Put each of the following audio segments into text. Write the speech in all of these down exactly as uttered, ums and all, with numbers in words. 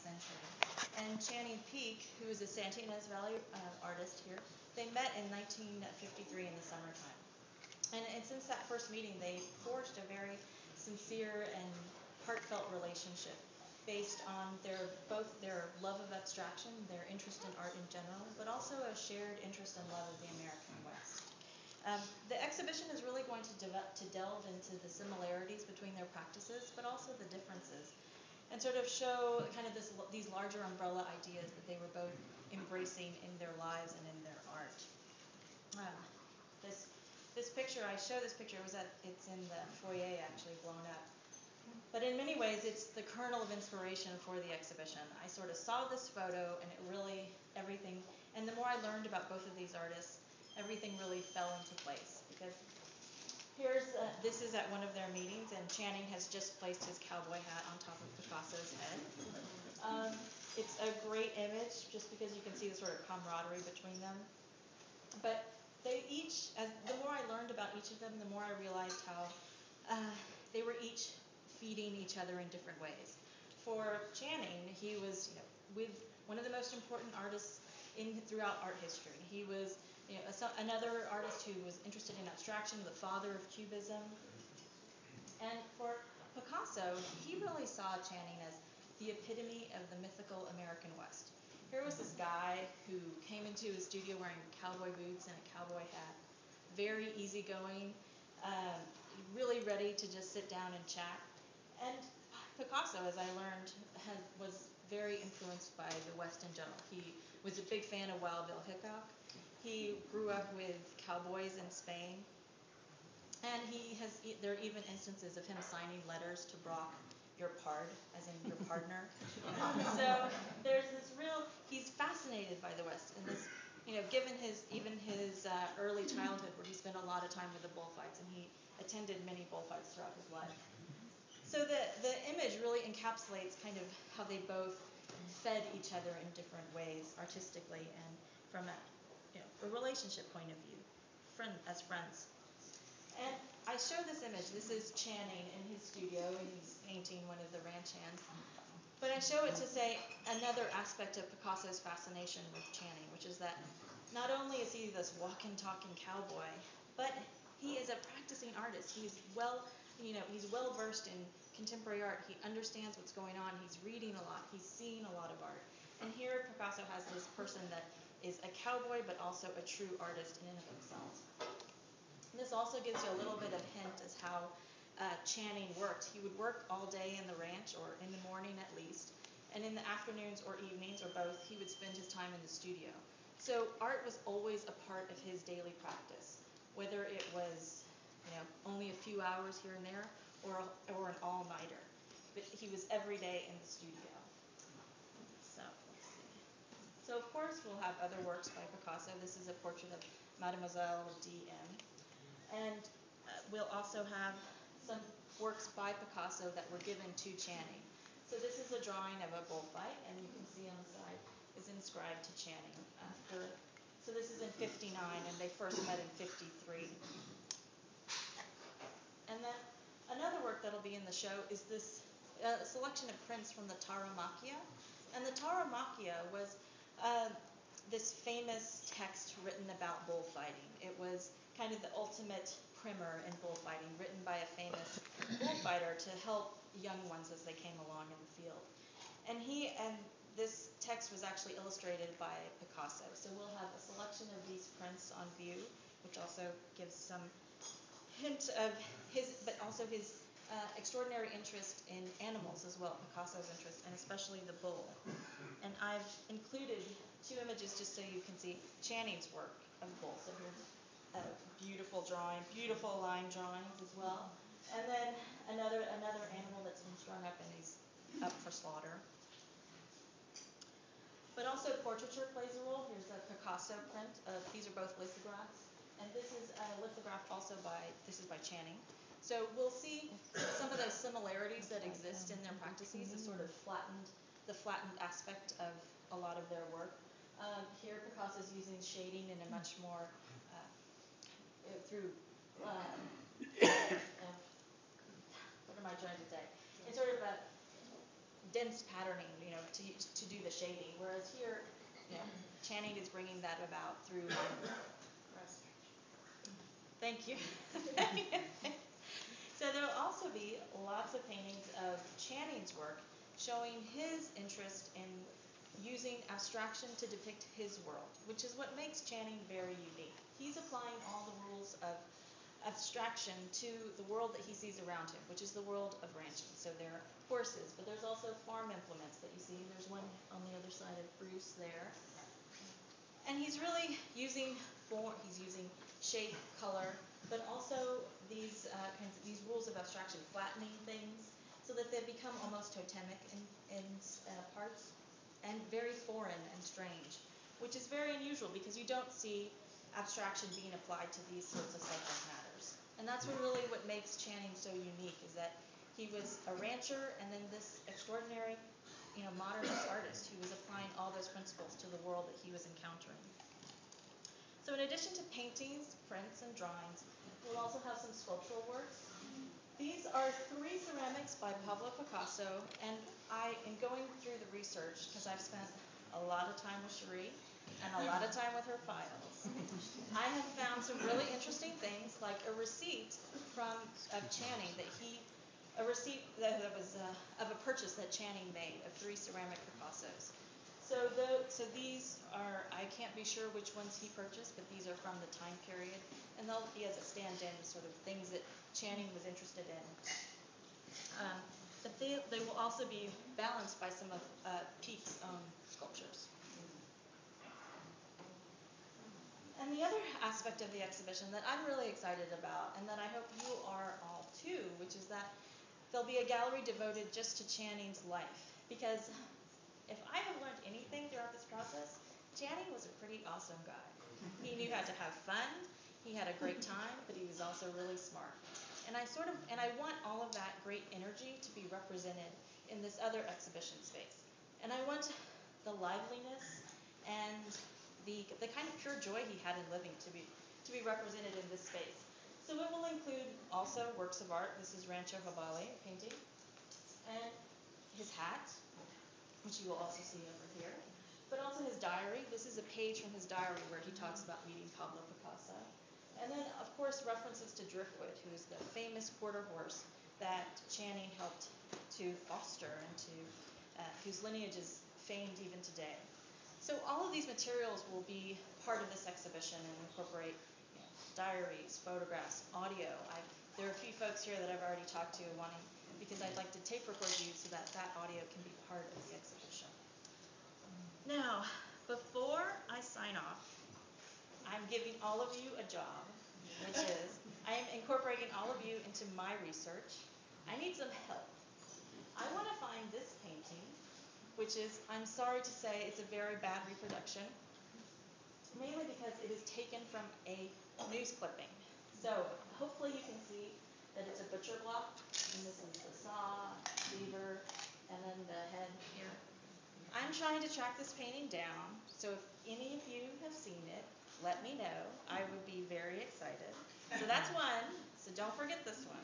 century. And Channing Peake, who is a Santa Ynez Valley uh, artist here, they met in nineteen fifty-three in the summertime. And, and since that first meeting, they forged a very sincere and heartfelt relationship based on their both their love of abstraction, their interest in art in general, but also a shared interest and love of the American West. Um, the exhibition is really going to, develop, to delve into the similarities between their practices, but also the differences, and sort of show kind of this, these larger umbrella ideas that they were both embracing in their lives and in their art. Um, this, this picture, I show this picture, it was at, it's in the foyer actually, blown up. But in many ways, it's the kernel of inspiration for the exhibition. I sort of saw this photo, and it really, everything, and the more I learned about both of these artists, everything really fell into place. Because here's, uh, this is at one of their meetings, and Channing has just placed his cowboy hat on top of Picasso's head. Um, it's a great image, just because you can see the sort of camaraderie between them. But they each, as, the more I learned about each of them, the more I realized how uh, they were each feeding each other in different ways. For Channing, he was you know, with one of the most important artists in throughout art history. He was you know, a, another artist who was interested in abstraction, the father of Cubism. And for Picasso, he really saw Channing as the epitome of the mythical American West. Here was this guy who came into his studio wearing cowboy boots and a cowboy hat, very easygoing, um, really ready to just sit down and chat. And Picasso, as I learned, has, was very influenced by the West in general. He was a big fan of Wild Bill Hickok. He grew up with cowboys in Spain. And he has, there are even instances of him signing letters to Brock, your pard, as in your partner. So there's this real, he's fascinated by the West. And this, you know, given his, even his uh, early childhood where he spent a lot of time with the bullfights, and he attended many bullfights throughout his life. So the, the image really encapsulates kind of how they both fed each other in different ways, artistically and from a, you know, a relationship point of view, friend, as friends. And I show this image. This is Channing in his studio, and he's painting one of the ranch hands. But I show it to say another aspect of Picasso's fascination with Channing, which is that not only is he this walking, talking cowboy, but he is a practicing artist. He's well, you know, he's well versed in contemporary art. He understands what's going on. He's reading a lot. He's seeing a lot of art. And here Picasso has this person that is a cowboy but also a true artist in and of themselves. And this also gives you a little bit of hint as how uh, Channing worked. He would work all day in the ranch, or in the morning at least, and in the afternoons or evenings or both, he would spend his time in the studio. So art was always a part of his daily practice, whether it was you know, only a few hours here and there, or, a, or an all-nighter. But he was every day in the studio. So, let's see. So, of course, we'll have other works by Picasso. This is a portrait of Mademoiselle D M. And uh, we'll also have some works by Picasso that were given to Channing. So this is a drawing of a bullfight, and you can see on the side is inscribed to Channing. After, so this is in fifty-nine, and they first met in fifty-three. And then another work that'll be in the show is this uh, selection of prints from the Taramachia. And the Taramachia was uh, this famous text written about bullfighting. It was kind of the ultimate primer in bullfighting, written by a famous bullfighter to help young ones as they came along in the field. And he and this text was actually illustrated by Picasso. So we'll have a selection of these prints on view, which also gives some hint of his, but also his uh, extraordinary interest in animals as well, Picasso's interest, and especially the bull. And I've included two images just so you can see Channing's work of bulls. So here's a beautiful drawing, beautiful line drawings as well. And then another another animal that's been strung up and he's up for slaughter. But also portraiture plays a role. Here's a Picasso print of, these are both lithographs. And this is a lithograph also by, this is by Channing. So we'll see some of those similarities that exist in their practices, the sort of flattened, the flattened aspect of a lot of their work. Um, here Picasso's using shading in a much more, uh, through, uh, uh, what am I trying to say? It's sort of a dense patterning, you know, to to do the shading. Whereas here, you know, Channing is bringing that about through line. Thank you. So there will also be lots of paintings of Channing's work showing his interest in using abstraction to depict his world, which is what makes Channing very unique. He's applying all the rules of abstraction to the world that he sees around him, which is the world of ranching. So there are horses, but there's also farm implements that you see. There's one on the other side of Bruce there. And he's really using form, he's using shape, color, but also these uh, kinds of, these rules of abstraction, flattening things so that they become almost totemic in, in uh, parts, and very foreign and strange, which is very unusual because you don't see abstraction being applied to these sorts of subject matters. And that's what really what makes Channing so unique, is that he was a rancher and then this extraordinary, you know, modernist artist who was applying all those principles to the world that he was encountering. So in addition to paintings, prints, and drawings, we'll also have some sculptural works. These are three ceramics by Pablo Picasso, and I, in going through the research, because I've spent a lot of time with Cherie and a lot of time with her files, I have found some really interesting things, like a receipt from of Channing that he, a receipt that was uh, of a purchase that Channing made of three ceramic Picassos. So, the, so these are, I can't be sure which ones he purchased, but these are from the time period. And they'll be as a stand-in sort of things that Channing was interested in. Um, but they, they will also be balanced by some of uh, Peake's own sculptures. And the other aspect of the exhibition that I'm really excited about, and that I hope you are all too, which is that there'll be a gallery devoted just to Channing's life. Because if I have learned anything throughout this process, Channing was a pretty awesome guy. He knew how to have fun, he had a great time, but he was also really smart. And I sort of, and I want all of that great energy to be represented in this other exhibition space. And I want the liveliness and the the kind of pure joy he had in living to be to be represented in this space. So it will include also works of art. This is Rancho Havale painting, and his hat, which you will also see over here, but also his diary. This is a page from his diary where he talks about meeting Pablo Picasso. And then, of course, references to Driftwood, who is the famous quarter horse that Channing helped to foster and to, uh, whose lineage is famed even today. So all of these materials will be part of this exhibition and incorporate, you know, diaries, photographs, audio. I've, there are a few folks here that I've already talked to wanting, because I'd like to tape record you so that that audio can be part of the exhibition. Now, before I sign off, I'm giving all of you a job, which is I am incorporating all of you into my research. I need some help. I want to find this painting, which is, I'm sorry to say, it's a very bad reproduction, mainly because it is taken from a news clipping. So hopefully you can see that it's a butcher block, and this is the saw, lever, and then the head here. I'm trying to track this painting down, so if any of you have seen it, let me know. I would be very excited. So that's one, so don't forget this one.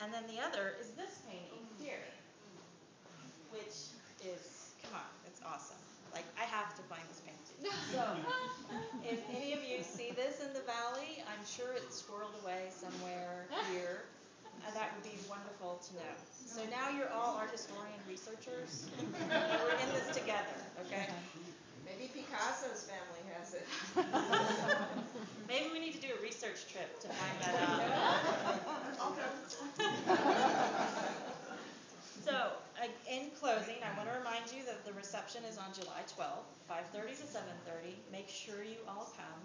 And then the other is this painting here, which is, come on, it's awesome. Like, I have to find this painting. So if any of you see this in the valley, I'm sure it's squirreled away somewhere here. Uh, that would be wonderful to know. So now you're all art historian researchers. We're in this together, okay? Maybe Picasso's family has it. Maybe we need to do a research trip to find that out. So, uh, in closing, I want to remind you that the reception is on July twelfth, five thirty to seven thirty. Make sure you all come.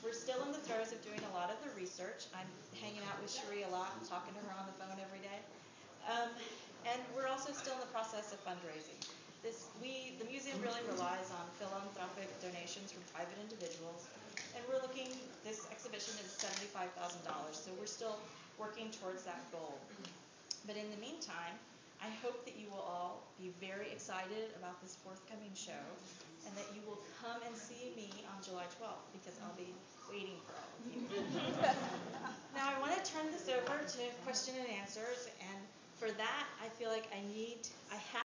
We're still in the throes of doing a lot of the research. I'm hanging out with Cherie a lot and talking to her on the phone every day. Um, and we're also still in the process of fundraising. This, we, the museum really relies on philanthropic donations from private individuals, and we're looking, this exhibition is seventy-five thousand dollars, so we're still working towards that goal. But in the meantime, I hope that you will all be very excited about this forthcoming show, and that you will come and see me on July twelfth, because I'll be waiting for all of you. Now I want to turn this over to question and answers, and for that, I feel like I need, I have